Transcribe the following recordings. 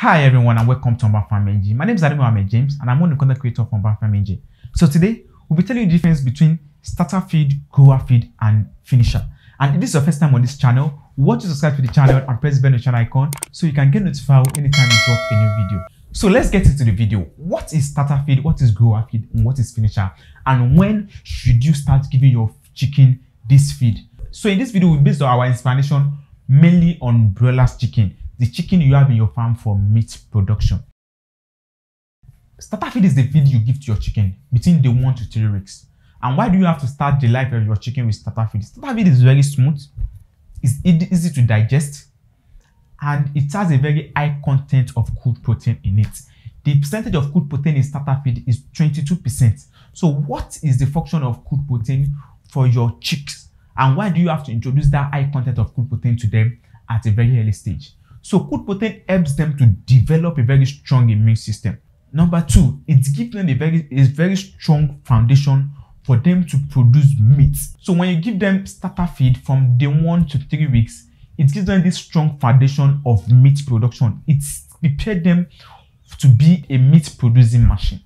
Hi everyone and welcome to Urban Farm NG. My name is Adewale James and I'm one of the content creators of Urban Farm NG. So today, we'll be telling you the difference between starter feed, grower feed and finisher. And if this is your first time on this channel, watch to subscribe to the channel and press the bell notification icon so you can get notified anytime we drop a new video. So let's get into the video. What is starter feed, what is grower feed, and what is finisher? And when should you start giving your chicken this feed? So in this video, we based our explanation mainly on broiler's chicken, the chicken you have in your farm for meat production. Starter feed is the feed you give to your chicken between day 1 to 3 weeks. And why do you have to start the life of your chicken with starter feed? Starter feed is very smooth, it's easy to digest, and it has a very high content of good protein in it. The percentage of good protein in starter feed is 22%. So what is the function of good protein for your chicks? And why do you have to introduce that high content of good protein to them at a very early stage? So good protein helps them to develop a very strong immune system. Number two, it gives them a very strong foundation for them to produce meat. So when you give them starter feed from day 1 to 3 weeks, it gives them this strong foundation of meat production. It prepared them to be a meat producing machine.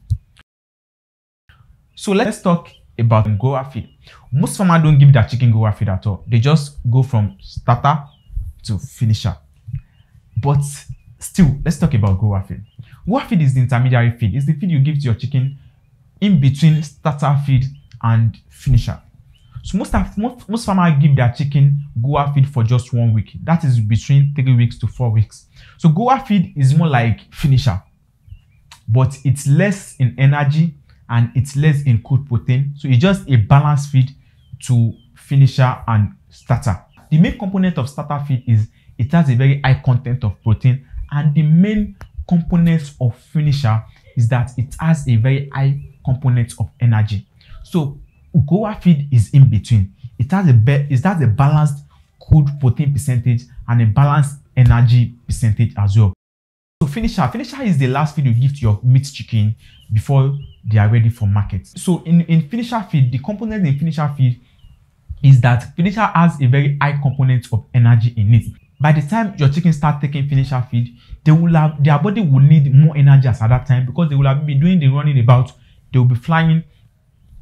So let's talk about grower feed. Most farmers don't give their chicken grower feed at all. They just go from starter to finisher. But still, let's talk about grower feed. Grower feed is the intermediary feed. It's the feed you give to your chicken in between starter feed and finisher. So most farmers give their chicken grower feed for just 1 week. That is between 3 weeks to 4 weeks. So grower feed is more like finisher, but it's less in energy and it's less in good protein. So it's just a balanced feed to finisher and starter. The main component of starter feed is it has a very high content of protein, and the main component of finisher is that it has a very high component of energy. So grower feed is in between. It has a balanced good protein percentage and a balanced energy percentage as well. So finisher is the last feed you give to your meat chicken before they are ready for market. So in finisher feed, the component in finisher feed is that finisher has a very high component of energy in it. By the time your chicken start taking finisher feed, their body will need more energy at that time, because they will have been doing the running about, they will be flying,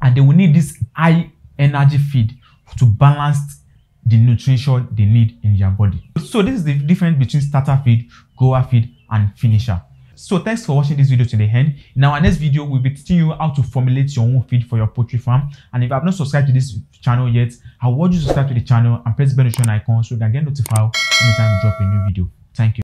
and they will need this high energy feed to balance the nutrition they need in their body. So this is the difference between starter feed, grower feed, and finisher. So thanks for watching this video to the end. In our next video, we'll be teaching you how to formulate your own feed for your poultry farm. And if you have not subscribed to this channel yet, I want you to subscribe to the channel and press the bell notification icon so you can get notified anytime we drop a new video. Thank you.